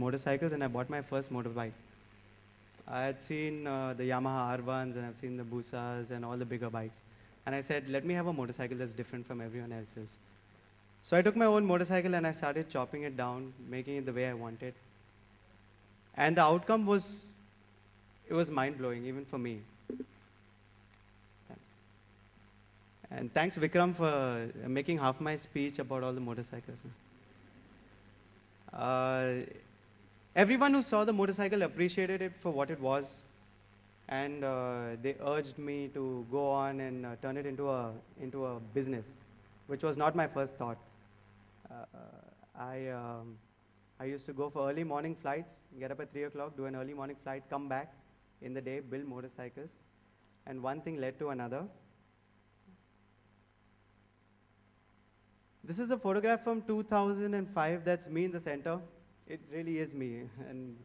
motorcycles and I bought my first motorbike. I had seen the Yamaha R1s and I've seen the Busas and all the bigger bikes. And I said, let me have a motorcycle that's different from everyone else's. So I took my own motorcycle and I started chopping it down, making it the way I wanted. And the outcome was, it was mind-blowing, even for me. Thanks. And thanks, Vikram, for making half my speech about all the motorcycles. Everyone who saw the motorcycle appreciated it for what it was, and they urged me to go on and turn it into a business, which was not my first thought. I used to go for early morning flights, get up at 3 o'clock, do an early morning flight, come back in the day, build motorcycles. And one thing led to another. This is a photograph from 2005. That's me in the center. It really is me. And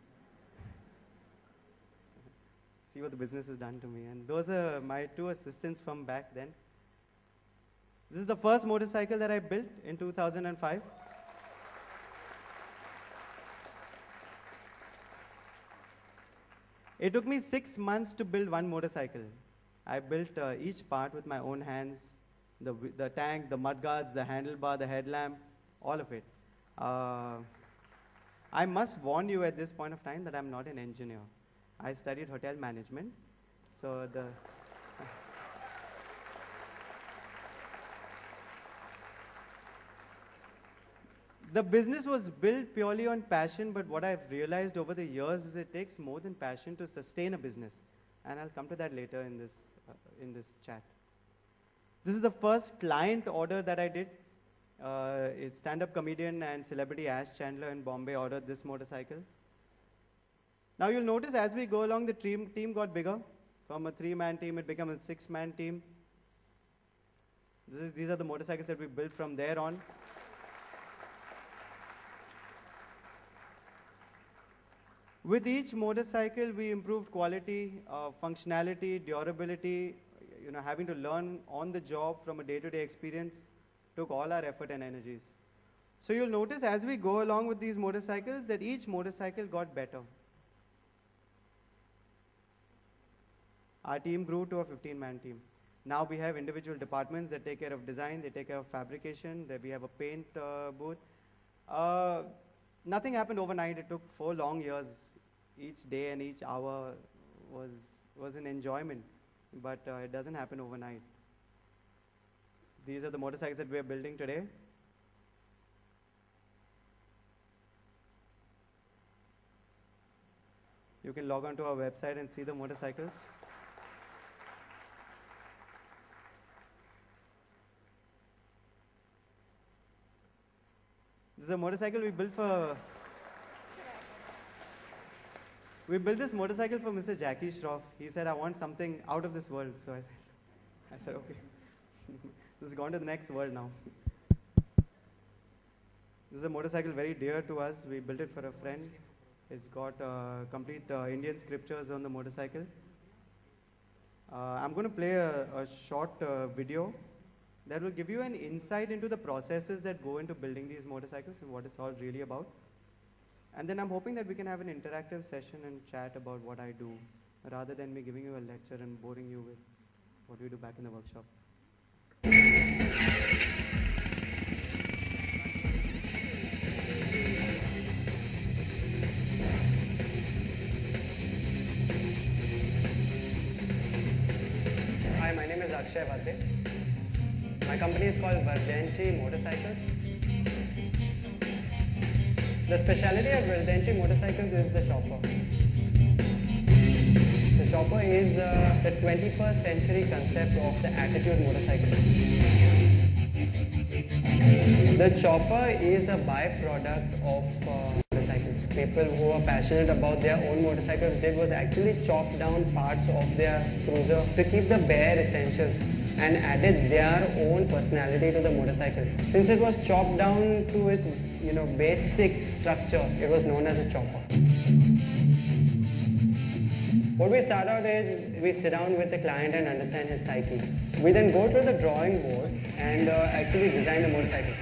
see what the business has done to me. And those are my two assistants from back then. This is the first motorcycle that I built in 2005. It took me 6 months to build one motorcycle. I built each part with my own hands, the tank, the mudguards, the handlebar, the headlamp, all of it. I must warn you at this point of time that I'm not an engineer. I studied hotel management, so the... The business was built purely on passion, but what I've realized over the years is it takes more than passion to sustain a business. And I'll come to that later in this chat. This is the first client order that I did. It's stand-up comedian and celebrity Ash Chandler in Bombay ordered this motorcycle. Now you'll notice as we go along, the team got bigger. From a 3-man team, it became a 6-man team. These are the motorcycles that we built from there on. With each motorcycle, we improved quality, functionality, durability. You know, having to learn on the job from a day-to-day experience took all our effort and energies. So you'll notice as we go along with these motorcycles that each motorcycle got better. Our team grew to a 15-man team. Now we have individual departments that take care of design, they take care of fabrication, we have a paint booth. Nothing happened overnight. It took 4 long years. Each day and each hour was an enjoyment, but it doesn't happen overnight. These are the motorcycles that we are building today. You can log on to our website and see the motorcycles. This is a motorcycle we built for... We built this motorcycle for Mr. Jackie Shroff. He said, I want something out of this world. So I said okay. This has gone to the next world now. This is a motorcycle very dear to us. We built it for a friend. It's got complete Indian scriptures on the motorcycle. I'm going to play a short video that will give you an insight into the processes that go into building these motorcycles and what it's all really about. And then I'm hoping that we can have an interactive session and chat about what I do, rather than me giving you a lecture and boring you with what we do back in the workshop. Hi, my name is Akshay Vate. My company is called Vardenchi Motorcycles. The speciality of Vardenchi Motorcycles is the chopper. The chopper is the 21st century concept of the attitude motorcycle. The chopper is a byproduct of motorcycle. People who are passionate about their own motorcycles did was actually chop down parts of their cruiser to keep the bare essentials, and added their own personality to the motorcycle. Since it was chopped down to its, you know, basic structure, it was known as a chopper. What we start out is, we sit down with the client and understand his psyche. We then go to the drawing board and actually design the motorcycle.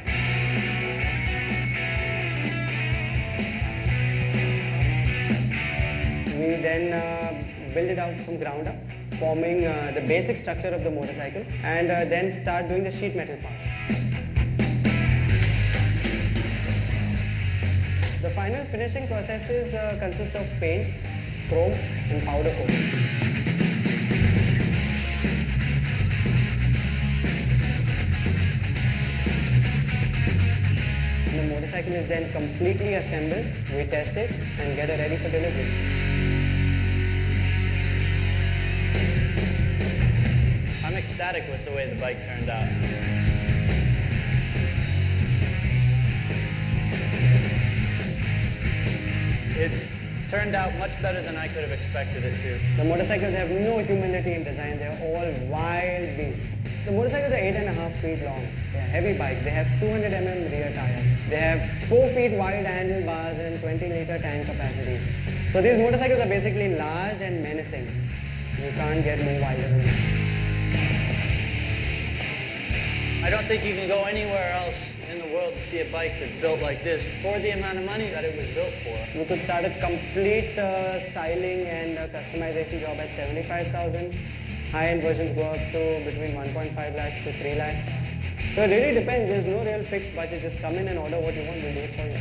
then build it out from ground up, forming the basic structure of the motorcycle, and then start doing the sheet metal parts. The final finishing processes consist of paint, chrome, and powder coat. The motorcycle is then completely assembled, we test it and get it ready for delivery. I'm ecstatic with the way the bike turned out. It turned out much better than I could have expected it to. The motorcycles have no humility in design, they're all wild beasts. The motorcycles are 8.5 feet long. They're heavy bikes. They have 200 mm rear tires. They have 4 feet wide handlebars and 20-liter tank capacities. So these motorcycles are basically large and menacing. You can't get more wilder than that. I don't think you can go anywhere else in the world to see a bike that's built like this for the amount of money that it was built for. You could start a complete styling and customization job at 75,000. High-end versions go up to between 1.5 lakhs to 3 lakhs. So it really depends. There's no real fixed budget. Just come in and order what you want. We'll do it for you.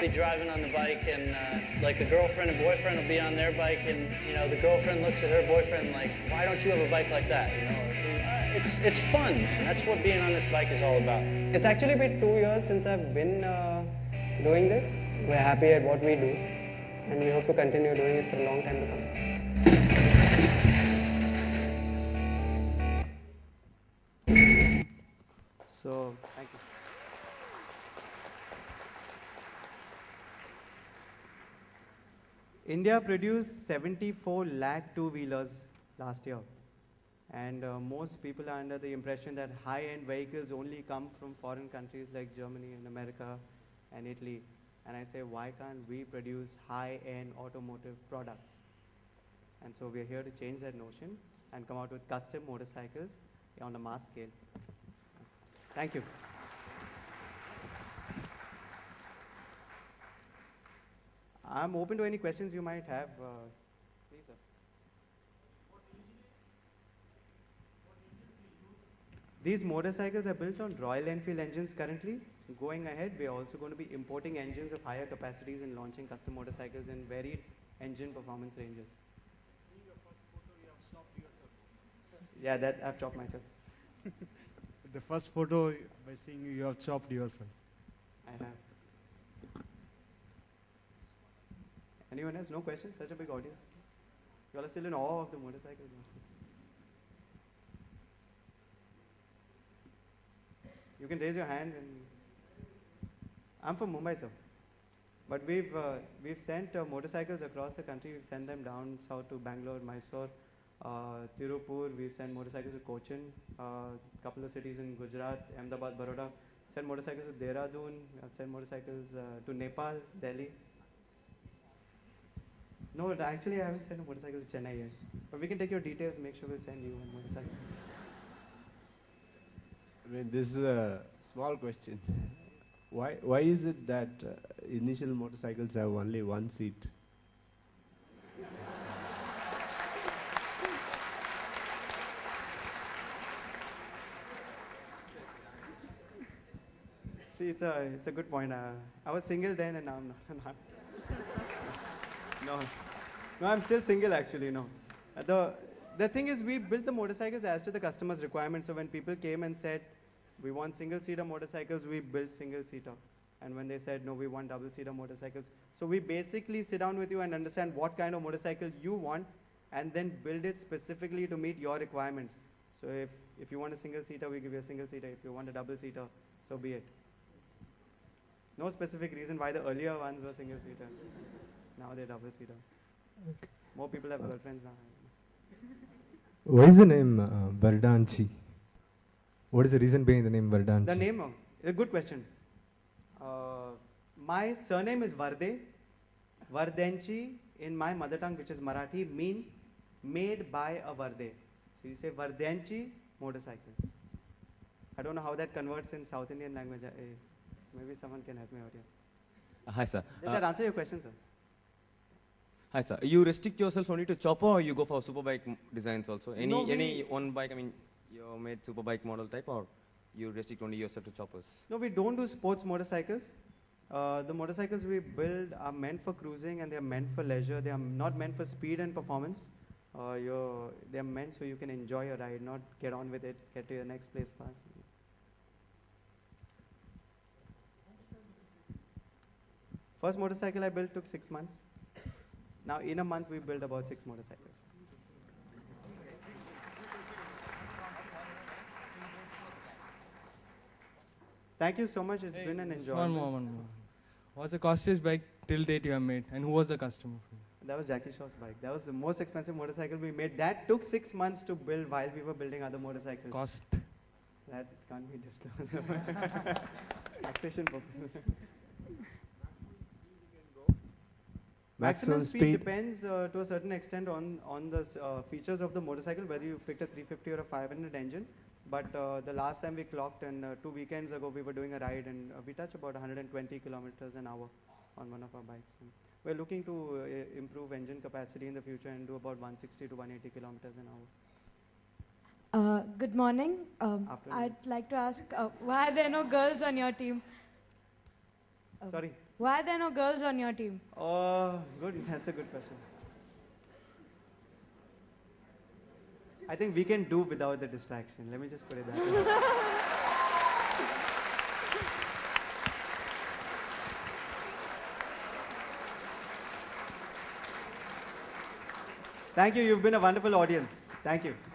Be driving on the bike, and like a girlfriend and boyfriend will be on their bike, and you know the girlfriend looks at her boyfriend like, "Why don't you have a bike like that?" You know, it's fun, man. That's what being on this bike is all about. It's actually been 2 years since I've been doing this. We're happy at what we do, and we hope to continue doing it for a long time to come. So, thank you. India produced 74 lakh two-wheelers last year. And most people are under the impression that high-end vehicles only come from foreign countries like Germany and America and Italy. And I say, why can't we produce high-end automotive products? And so we're here to change that notion and come out with custom motorcycles on a mass scale. Thank you. I'm open to any questions you might have. Please, sir. These motorcycles are built on Royal Enfield engines currently. Going ahead, we're also going to be importing engines of higher capacities and launching custom motorcycles in varied engine performance ranges. Seeing your first photo, you have stopped yourself. Yeah, that I've chopped myself. The first photo, by seeing you, you have chopped yourself. I have. Anyone else? No questions? Such a big audience. You all are still in awe of the motorcycles. You can raise your hand. And I'm from Mumbai, sir, but we've sent motorcycles across the country. We've sent them down south to Bangalore, Mysore, Tirupur. We've sent motorcycles to Cochin, a couple of cities in Gujarat, Ahmedabad, Baroda. Sent motorcycles to Dehradun. I've sent motorcycles to Nepal, Delhi. No, actually, I haven't sent a motorcycle to Chennai yet. But we can take your details. Make sure we'll send you a motorcycle. I mean, this is a small question. Why is it that initial motorcycles have only one seat? See, it's a good point. I was single then, and now I'm not. No, I'm still single actually. No, the thing is, we built the motorcycles as to the customer's requirements. So when people came and said, "We want single-seater motorcycles," we built single-seater. And when they said, "No, we want double-seater motorcycles." So we basically sit down with you and understand what kind of motorcycle you want and then build it specifically to meet your requirements. So if you want a single-seater, we give you a single-seater. If you want a double-seater, so be it. No specific reason why the earlier ones were single-seater. Now they're double-seater. Okay. More people have girlfriends now. Why is the name Vardenchi? What is the reason behind the name Vardenchi? The name, a good question. My surname is Varde. Vardenchi in my mother tongue, which is Marathi, means made by a Varde. So you say Vardenchi motorcycles. I don't know how that converts in South Indian language. Maybe someone can help me out here. Hi, sir. Did that answer your question, sir? Hi, sir. You restrict yourself only to chopper, or you go for superbike designs also? Any one bike, I mean, you made superbike model type, or you restrict only yourself to choppers? No, we don't do sports motorcycles. The motorcycles we build are meant for cruising and they are meant for leisure. They are not meant for speed and performance. They are meant so you can enjoy your ride, not get on with it, get to your next place fast. First motorcycle I built took 6 months. Now in a month we built about 6 motorcycles. Thank you so much. It's been an enjoyment. One more. What's the costliest bike till date you have made, and who was the customer for you? That was Jackie Shroff's bike. That was the most expensive motorcycle we made. That took 6 months to build while we were building other motorcycles. Cost? That can't be disclosed. Taxation purposes. Maximum speed depends to a certain extent on the features of the motorcycle, whether you picked a 350 or a 500 engine. But the last time we clocked, and 2 weekends ago, we were doing a ride, and we touched about 120 kilometers an hour on one of our bikes. And we're looking to improve engine capacity in the future and do about 160 to 180 kilometers an hour. Good morning. I'd like to ask, why are there no girls on your team? Sorry? Why are there no girls on your team? Good. That's a good question. I think we can do without the distraction. Let me just put it that way. Thank you. You've been a wonderful audience. Thank you.